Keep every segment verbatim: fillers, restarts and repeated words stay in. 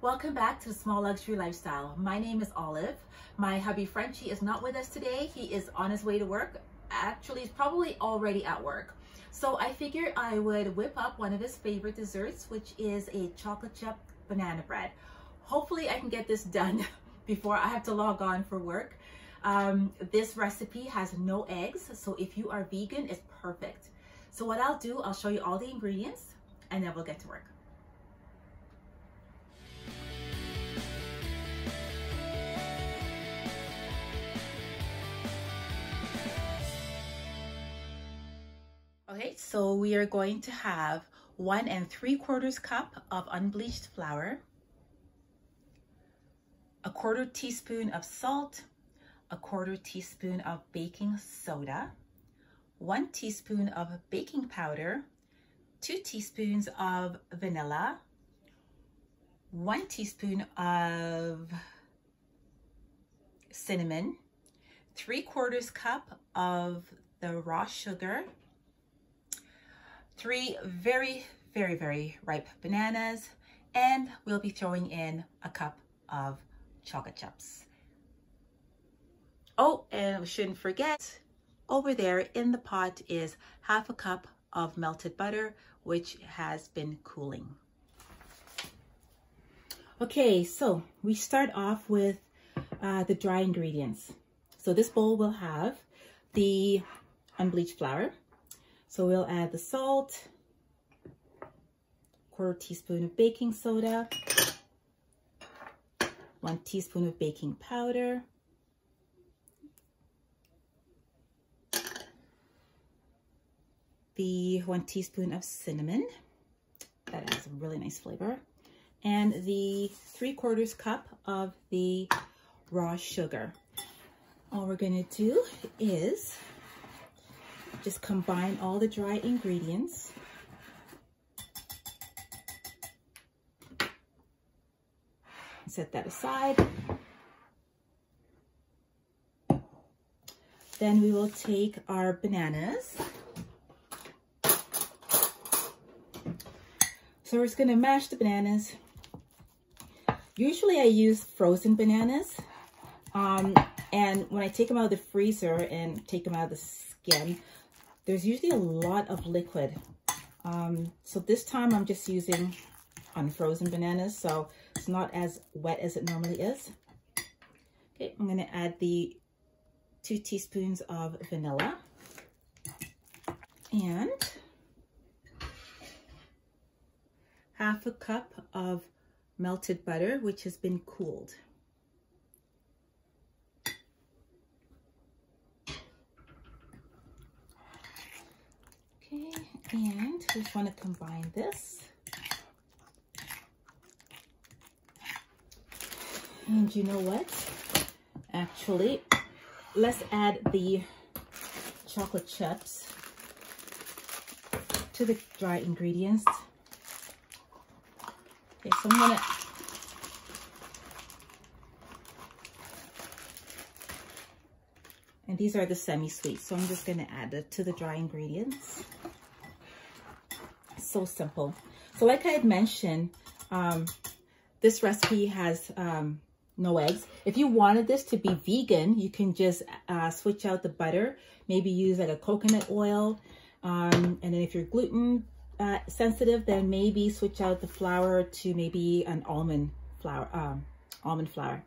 Welcome back to Small Luxury Lifestyle. My name is Olive. My hubby Frenchie is not with us today. He is on his way to work. Actually, he's probably already at work. So I figured I would whip up one of his favorite desserts, which is a chocolate chip banana bread. Hopefully I can get this done before I have to log on for work. Um, this recipe has no eggs, so if you are vegan, it's perfect. So what I'll do, I'll show you all the ingredients and then we'll get to work. Okay, so we are going to have one and three quarters cup of unbleached flour, a quarter teaspoon of salt, a quarter teaspoon of baking soda, one teaspoon of baking powder, two teaspoons of vanilla, one teaspoon of cinnamon, three quarters cup of the raw sugar, three very, very, very ripe bananas, and we'll be throwing in a cup of chocolate chips. Oh, and we shouldn't forget, over there in the pot is half a cup of melted butter, which has been cooling. Okay, so we start off with uh, the dry ingredients. So this bowl will have the unbleached flour. So we'll add the salt, quarter teaspoon of baking soda, one teaspoon of baking powder, the one teaspoon of cinnamon, that adds a really nice flavor, and the three quarters cup of the raw sugar. All we're gonna do is just combine all the dry ingredients. Set that aside. Then we will take our bananas. So we're just gonna mash the bananas. Usually I use frozen bananas. Um, and when I take them out of the freezer and take them out of the skin, there's usually a lot of liquid. Um, so this time I'm just using unfrozen bananas, so it's not as wet as it normally is. Okay, I'm gonna add the two teaspoons of vanilla and half a cup of melted butter, which has been cooled. Okay, and we just want to combine this. And you know what? Actually, let's add the chocolate chips to the dry ingredients. Okay, so I'm gonna and these are the semi-sweet, so I'm just gonna add it to the dry ingredients. So simple. So like I had mentioned, um, this recipe has um, no eggs. If you wanted this to be vegan, you can just uh, switch out the butter, maybe use like a coconut oil. Um, and then if you're gluten uh, sensitive, then maybe switch out the flour to maybe an almond flour, um, almond flour.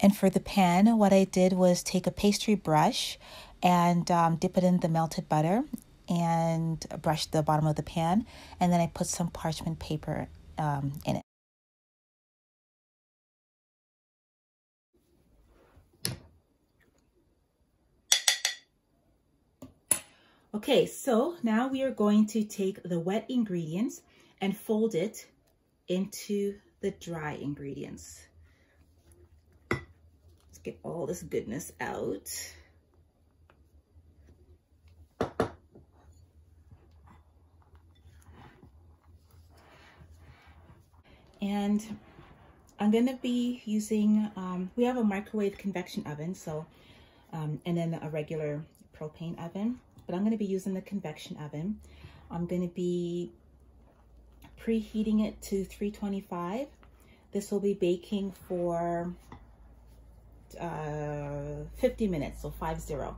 And for the pan, what I did was take a pastry brush and um, dip it in the melted butter and brush the bottom of the pan, and then I put some parchment paper um, in it. Okay, so now we are going to take the wet ingredients and fold it into the dry ingredients. Let's get all this goodness out. And I'm going to be using, um, we have a microwave convection oven, so, um, and then a regular propane oven, but I'm going to be using the convection oven. I'm going to be preheating it to three twenty-five. This will be baking for uh, fifty minutes, so five zero.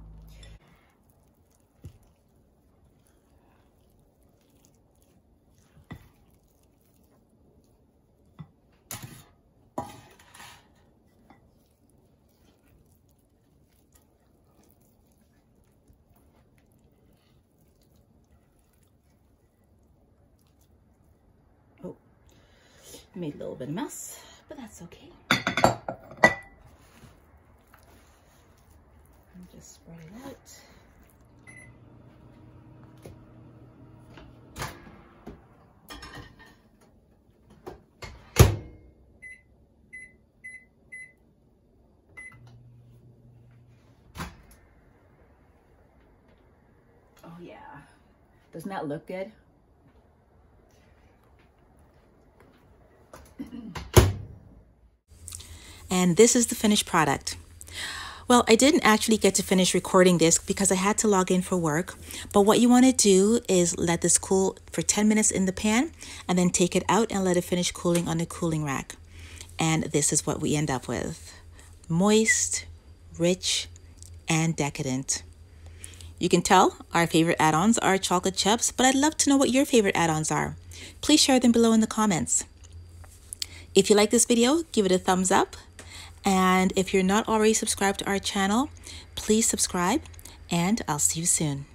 Made a little bit of mess, but that's okay. And just spread it out. Oh yeah. Doesn't that look good? And this is the finished product. Well, I didn't actually get to finish recording this because I had to log in for work. But what you want to do is let this cool for ten minutes in the pan and then take it out and let it finish cooling on the cooling rack. And this is what we end up with. Moist, rich, and decadent. You can tell our favorite add-ons are chocolate chips, but I'd love to know what your favorite add-ons are. Please share them below in the comments. If you like this video, give it a thumbs up. And if you're not already subscribed to our channel, please subscribe, and I'll see you soon.